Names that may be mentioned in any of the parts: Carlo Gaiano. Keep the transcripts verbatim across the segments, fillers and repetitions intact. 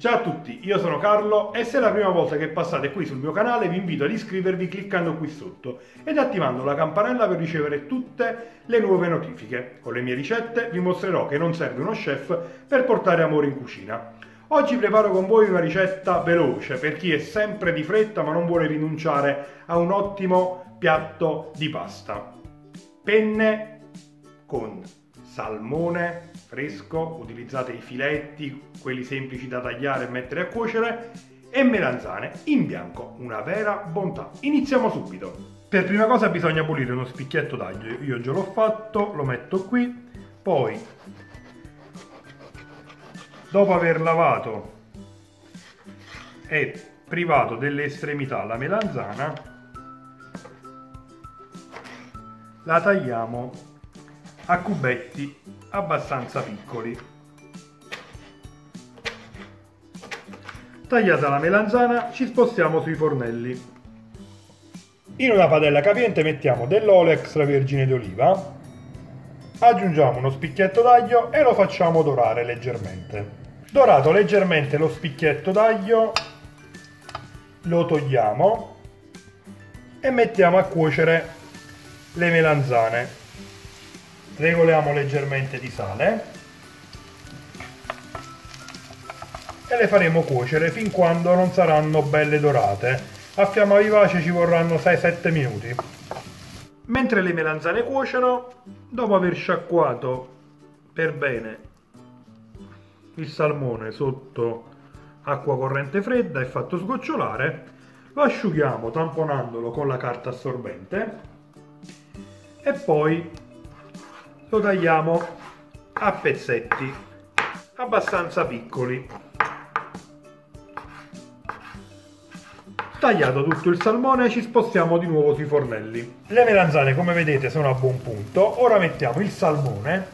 Ciao a tutti, io sono Carlo e se è la prima volta che passate qui sul mio canale vi invito ad iscrivervi cliccando qui sotto ed attivando la campanella per ricevere tutte le nuove notifiche. Con le mie ricette vi mostrerò che non serve uno chef per portare amore in cucina. Oggi preparo con voi una ricetta veloce per chi è sempre di fretta ma non vuole rinunciare a un ottimo piatto di pasta. Penne con salmone fresco, utilizzate i filetti, quelli semplici da tagliare e mettere a cuocere, e melanzane in bianco, una vera bontà. Iniziamo subito. Per prima cosa bisogna pulire uno spicchietto d'aglio, io già l'ho fatto, lo metto qui, poi dopo aver lavato e privato delle estremità la melanzana, la tagliamo a cubetti abbastanza piccoli. Tagliata la melanzana ci spostiamo sui fornelli. In una padella capiente mettiamo dell'olio extravergine d'oliva, aggiungiamo uno spicchietto d'aglio e lo facciamo dorare leggermente. Dorato leggermente lo spicchietto d'aglio, lo togliamo e mettiamo a cuocere le melanzane. Regoliamo leggermente di sale e le faremo cuocere fin quando non saranno belle dorate. A fiamma vivace ci vorranno sei sette minuti. Mentre le melanzane cuociono, dopo aver sciacquato per bene il salmone sotto acqua corrente fredda e fatto sgocciolare, lo asciughiamo tamponandolo con la carta assorbente e poi lo tagliamo a pezzetti abbastanza piccoli. Tagliato tutto il salmone ci spostiamo di nuovo sui fornelli. Le melanzane, come vedete, sono a buon punto. Ora mettiamo il salmone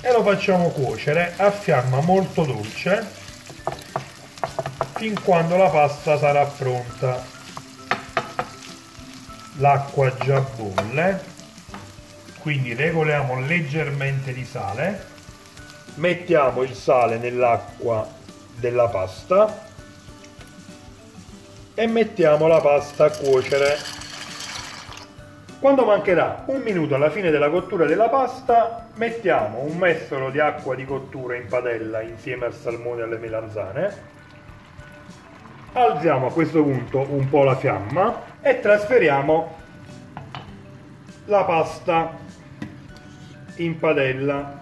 e lo facciamo cuocere a fiamma molto dolce fin quando la pasta sarà pronta. L'acqua già bolle, quindi regoliamo leggermente di sale, mettiamo il sale nell'acqua della pasta e mettiamo la pasta a cuocere. Quando mancherà un minuto alla fine della cottura della pasta, mettiamo un mestolo di acqua di cottura in padella insieme al salmone e alle melanzane. Alziamo a questo punto un po' la fiamma e trasferiamo la pasta in padella.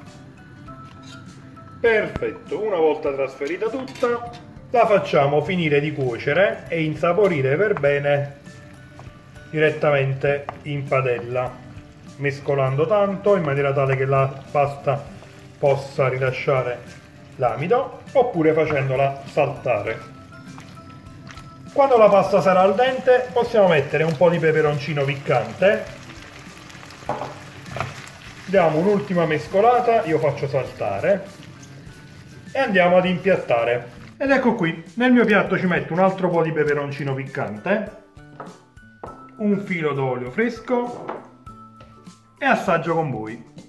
Perfetto, una volta trasferita tutta, la facciamo finire di cuocere e insaporire per bene direttamente in padella, mescolando tanto in maniera tale che la pasta possa rilasciare l'amido, oppure facendola saltare. Quando la pasta sarà al dente possiamo mettere un po' di peperoncino piccante, diamo un'ultima mescolata, io faccio saltare e andiamo ad impiattare. Ed ecco qui, nel mio piatto ci metto un altro po' di peperoncino piccante, un filo d'olio fresco e assaggio con voi.